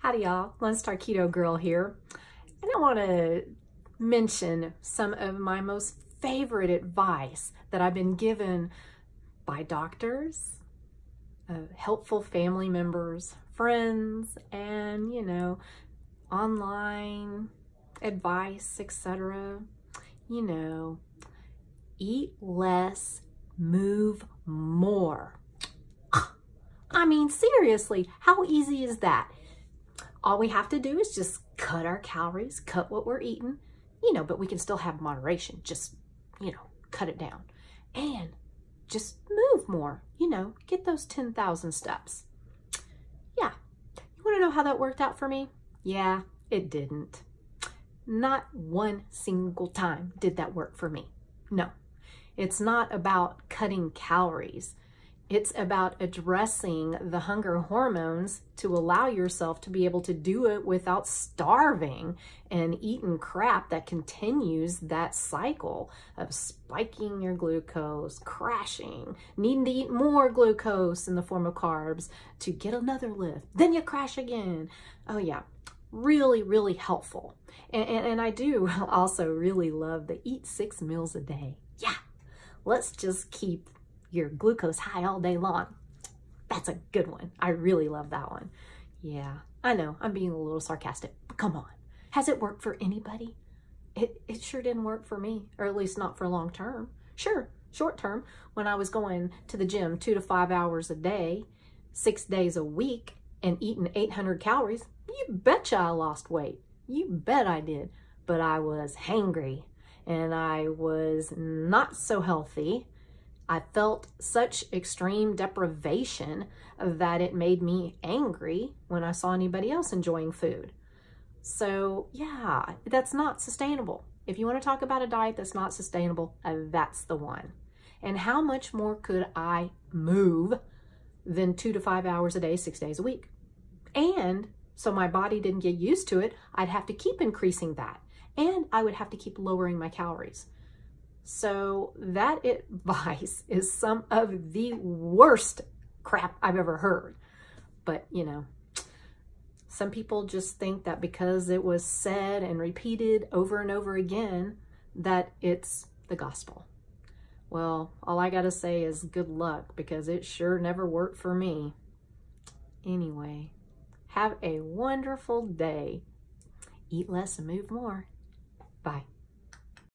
Howdy y'all, Lone Star Keto Girl here, and I want to mention some of my most favorite advice that I've been given by doctors, helpful family members, friends, and you know, online advice, etc. You know, eat less, move more. I mean, seriously, how easy is that? All we have to do is just cut our calories, cut what we're eating, you know, but we can still have moderation, just, you know, cut it down and just move more, you know, get those 10,000 steps. Yeah. You want to know how that worked out for me? Yeah, it didn't. Not one single time did that work for me. No, it's not about cutting calories. It's about addressing the hunger hormones to allow yourself to be able to do it without starving and eating crap that continues that cycle of spiking your glucose, crashing, needing to eat more glucose in the form of carbs to get another lift. Then you crash again. Oh yeah, really, really helpful. And I do also really love the eat 6 meals a day. Yeah, let's just keep your glucose high all day long. That's a good one. I really love that one. Yeah, I know I'm being a little sarcastic, but come on. Has it worked for anybody? It sure didn't work for me, or at least not for long term. Sure, short term, when I was going to the gym 2 to 5 hours a day, 6 days a week, and eating 800 calories, you betcha I lost weight. You bet I did. But I was hangry, and I was not so healthy. I felt such extreme deprivation that it made me angry when I saw anybody else enjoying food. So yeah, that's not sustainable. If you want to talk about a diet that's not sustainable, that's the one. And how much more could I move than 2 to 5 hours a day, 6 days a week? And so my body didn't get used to it. I'd have to keep increasing that. And I would have to keep lowering my calories. So that advice is some of the worst crap I've ever heard. But, you know, some people just think that because it was said and repeated over and over again, that it's the gospel. Well, all I gotta say is good luck, because it sure never worked for me. Anyway, have a wonderful day. Eat less and move more. Bye.